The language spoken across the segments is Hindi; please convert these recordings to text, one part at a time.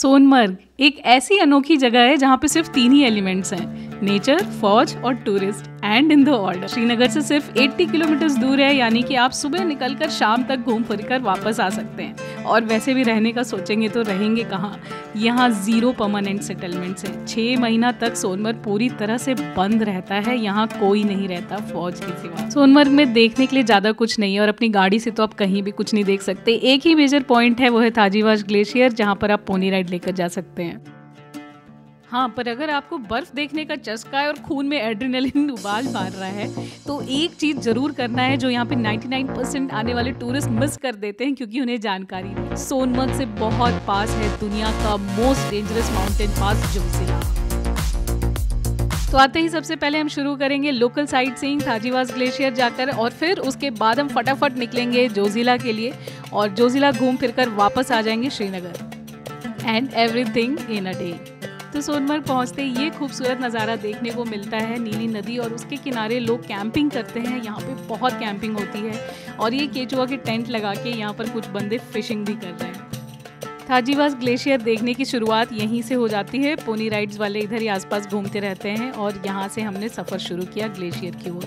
सोनमर्ग एक ऐसी अनोखी जगह है जहाँ पे सिर्फ 3 ही एलिमेंट्स हैं, नेचर, फौज और tourist, and in the order. Srinagar से सिर्फ 80 किलोमीटर दूर है, यानी कि आप सुबह निकलकर शाम तक घूम फिर कर वापस आ सकते हैं। और वैसे भी रहने का सोचेंगे तो रहेंगे कहाँ, यहाँ 0 परमानेंट सेटलमेंट्स हैं। 6 महीना तक सोनमर्ग पूरी तरह से बंद रहता है, यहाँ कोई नहीं रहता फौज के सिवा। सोनमर्ग में देखने के लिए ज़्यादा कुछ नहीं है और अपनी गाड़ी से तो आप कहीं भी कुछ नहीं देख सकते। एक ही मेजर पॉइंट है, वो है थाजीवास ग्लेशियर, जहाँ पर आप पोनी राइड लेकर जा सकते हैं। हाँ, पर अगर आपको बर्फ देखने का चस्का है और खून में एड्रेनलिन उबाल मार रहा है तो एक चीज़ जरूर करना है जो यहाँ पे 99% आने वाले टूरिस्ट मिस कर देते हैं क्योंकि उन्हें जानकारी नहीं। सोनमर्ग से बहुत पास है दुनिया का most dangerous mountain pass, Zojila. तो आते ही सबसे पहले हम शुरू करेंगे local sightseeing, Thajiwas glacier जाकर, और फिर उसके बाद हम फटाफट निकलेंगे जोजिला के लिए और जोजिला घूम फिर कर वापस आ जाएंगे Srinagar. And everything in a day. तो सोनमर्ग पहुँचते ये खूबसूरत नज़ारा देखने को मिलता है, नीली नदी और उसके किनारे लोग कैंपिंग करते हैं। यहाँ पे बहुत कैंपिंग होती है और ये केचुआ के टेंट लगा के यहाँ पर कुछ बंदे फिशिंग भी कर रहे हैं। थाजीवास ग्लेशियर देखने की शुरुआत यहीं से हो जाती है, पोनी राइड्स वाले इधर ही आसपास घूमते रहते हैं और यहाँ से हमने सफ़र शुरू किया ग्लेशियर की ओर।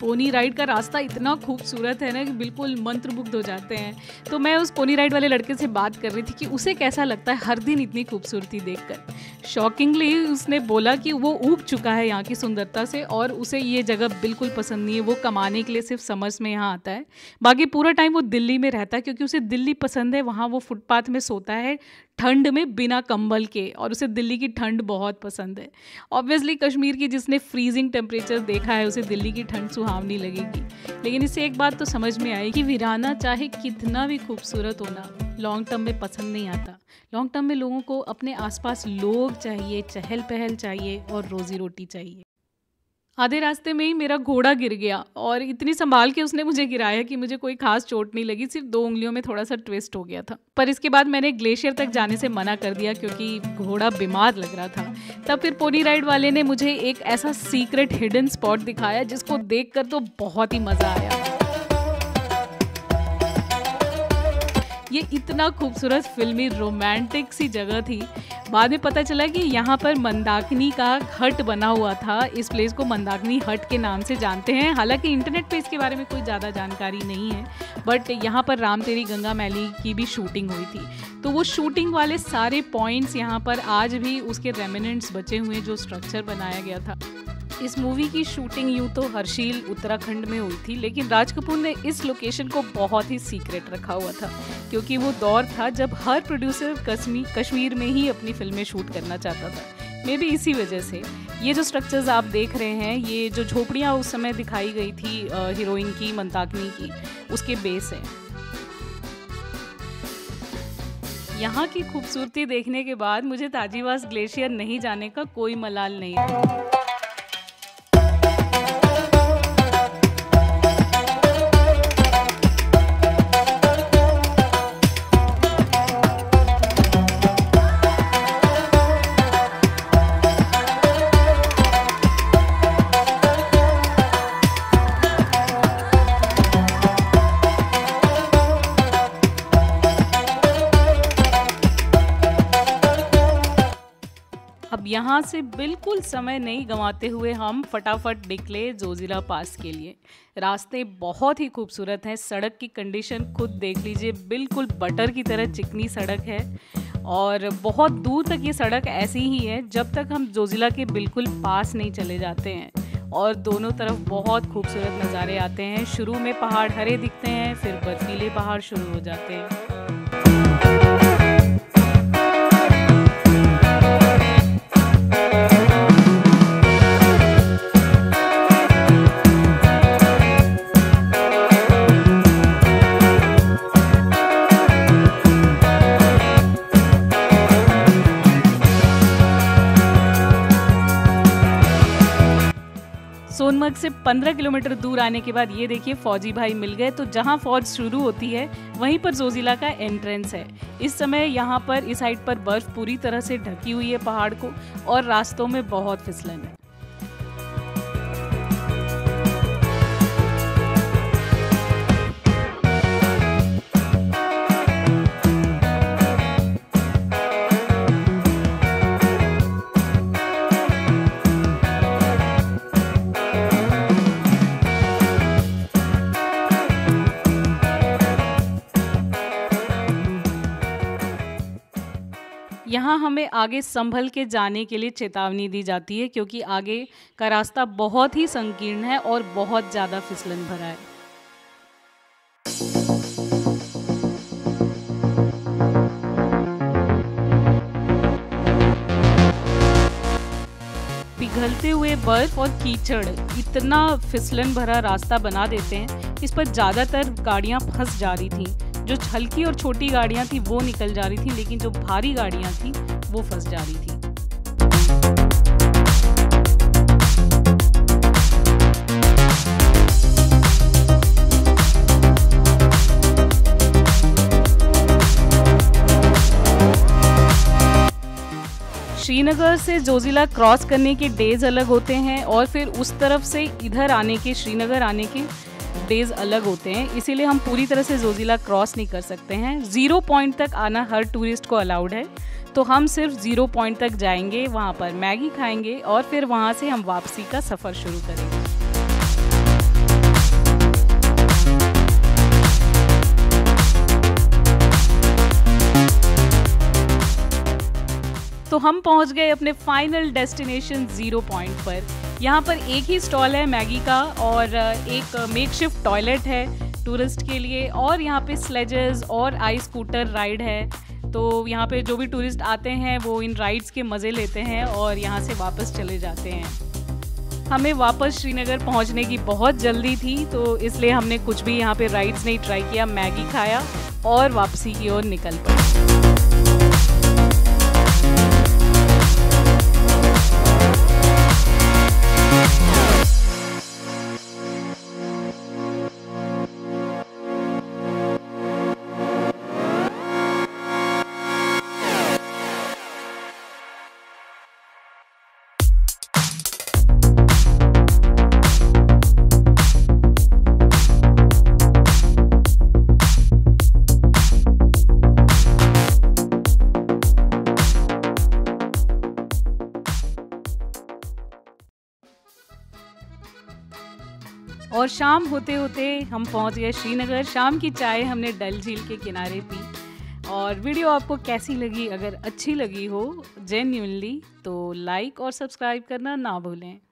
पोनी राइड का रास्ता इतना खूबसूरत है ना कि बिल्कुल मंत्रमुग्ध हो जाते हैं। तो मैं उस पोनी राइड वाले लड़के से बात कर रही थी कि उसे कैसा लगता है हर दिन इतनी खूबसूरती देखकर। शॉकिंगली उसने बोला कि वो ऊब चुका है यहाँ की सुंदरता से और उसे ये जगह बिल्कुल पसंद नहीं है। वो कमाने के लिए सिर्फ समर्स में यहाँ आता है, बाकी पूरा टाइम वो दिल्ली में रहता है क्योंकि उसे दिल्ली पसंद है। वहाँ वो फुटपाथ में सोता है ठंड में बिना कंबल के और उसे दिल्ली की ठंड बहुत पसंद है। ऑब्वियसली कश्मीर की जिसने फ्रीजिंग टेम्परेचर देखा है उसे दिल्ली की ठंड सुहावनी लगेगी, लेकिन इससे एक बात तो समझ में आई कि वीराना चाहे कितना भी खूबसूरत होना लॉन्ग टर्म में पसंद नहीं आता। लॉन्ग टर्म में लोगों को अपने आसपास लोग चाहिए, चहल पहल चाहिए और रोजी रोटी चाहिए। आधे रास्ते में ही मेरा घोड़ा गिर गया और इतनी संभाल के उसने मुझे गिराया कि मुझे कोई खास चोट नहीं लगी, सिर्फ 2 उंगलियों में थोड़ा सा ट्विस्ट हो गया था। पर इसके बाद मैंने ग्लेशियर तक जाने से मना कर दिया क्योंकि घोड़ा बीमार लग रहा था। तब फिर पोनी राइड वाले ने मुझे एक ऐसा सीक्रेट हिडन स्पॉट दिखाया जिसको देखकर तो बहुत ही मज़ा आया। ये इतना खूबसूरत फिल्मी रोमांटिक सी जगह थी। बाद में पता चला कि यहाँ पर मंदाकिनी का हट बना हुआ था। इस प्लेस को मंदाकिनी हट के नाम से जानते हैं। हालांकि इंटरनेट पे इसके बारे में कोई ज़्यादा जानकारी नहीं है, बट यहाँ पर राम तेरी गंगा मैली की भी शूटिंग हुई थी, तो वो शूटिंग वाले सारे पॉइंट्स यहाँ पर आज भी उसके रेमिनेंट्स बचे हुए हैं जो स्ट्रक्चर बनाया गया था। इस मूवी की शूटिंग यूँ तो हर्सिल उत्तराखंड में हुई थी, लेकिन राज कपूर ने इस लोकेशन को बहुत ही सीक्रेट रखा हुआ था क्योंकि वो दौर था जब हर प्रोड्यूसर कश्मीर में ही अपनी फिल्में शूट करना चाहता था। मे बी इसी वजह से ये जो स्ट्रक्चर्स आप देख रहे हैं, ये जो झोपड़ियाँ उस समय दिखाई गई थी हीरोइन की मंदाकिनी की, उसके बेस हैं। यहाँ की खूबसूरती देखने के बाद मुझे थाजीवास ग्लेशियर नहीं जाने का कोई मलाल नहीं था। यहाँ से बिल्कुल समय नहीं गंवाते हुए हम फटाफट निकले जोजिला पास के लिए। रास्ते बहुत ही खूबसूरत हैं, सड़क की कंडीशन खुद देख लीजिए, बिल्कुल बटर की तरह चिकनी सड़क है और बहुत दूर तक ये सड़क ऐसी ही है जब तक हम जोजिला के बिल्कुल पास नहीं चले जाते हैं। और दोनों तरफ बहुत खूबसूरत नज़ारे आते हैं। शुरू में पहाड़ हरे दिखते हैं, फिर बर्फीले पहाड़ शुरू हो जाते हैं। सोनमर्ग से 15 किलोमीटर दूर आने के बाद ये देखिए फौजी भाई मिल गए। तो जहाँ फौज शुरू होती है वहीं पर जोजिला का एंट्रेंस है। इस समय यहाँ पर इस साइड पर बर्फ पूरी तरह से ढकी हुई है पहाड़ को और रास्तों में बहुत फिसलन है। यहाँ हमें आगे संभल के जाने के लिए चेतावनी दी जाती है क्योंकि आगे का रास्ता बहुत ही संकीर्ण है और बहुत ज़्यादा फिसलन भरा है। पिघलते हुए बर्फ और कीचड़ इतना फिसलन भरा रास्ता बना देते हैं, इस पर ज़्यादातर गाड़ियाँ फंस जा रही थीं। जो हल्की और छोटी गाड़ियां थी वो निकल जा रही थी, लेकिन जो भारी गाड़ियां थी वो फंस जा रही थी। श्रीनगर से जोजिला क्रॉस करने के डेज अलग होते हैं और फिर उस तरफ से इधर आने के, श्रीनगर आने के डेज अलग होते हैं, इसीलिए हम पूरी तरह से जोजिला क्रॉस नहीं कर सकते हैं। 0 पॉइंट तक आना हर टूरिस्ट को अलाउड है, तो हम सिर्फ 0 पॉइंट तक जाएंगे, वहाँ पर मैगी खाएंगे और फिर वहाँ से हम वापसी का सफ़र शुरू करेंगे। तो हम पहुँच गए अपने फाइनल डेस्टिनेशन 0 पॉइंट पर। यहाँ पर एक ही स्टॉल है मैगी का और एक मेकशिफ्ट टॉयलेट है टूरिस्ट के लिए, और यहाँ पे स्लेजेस और आइस स्कूटर राइड है। तो यहाँ पे जो भी टूरिस्ट आते हैं वो इन राइड्स के मज़े लेते हैं और यहाँ से वापस चले जाते हैं। हमें वापस श्रीनगर पहुँचने की बहुत जल्दी थी, तो इसलिए हमने कुछ भी यहाँ पे राइड्स नहीं ट्राई किया, मैगी खाया और वापसी की ओर निकल पड़े। और शाम होते होते हम पहुंच गए श्रीनगर। शाम की चाय हमने डल झील के किनारे पी। और वीडियो आपको कैसी लगी? अगर अच्छी लगी हो जेन्युइनली तो लाइक और सब्सक्राइब करना ना भूलें।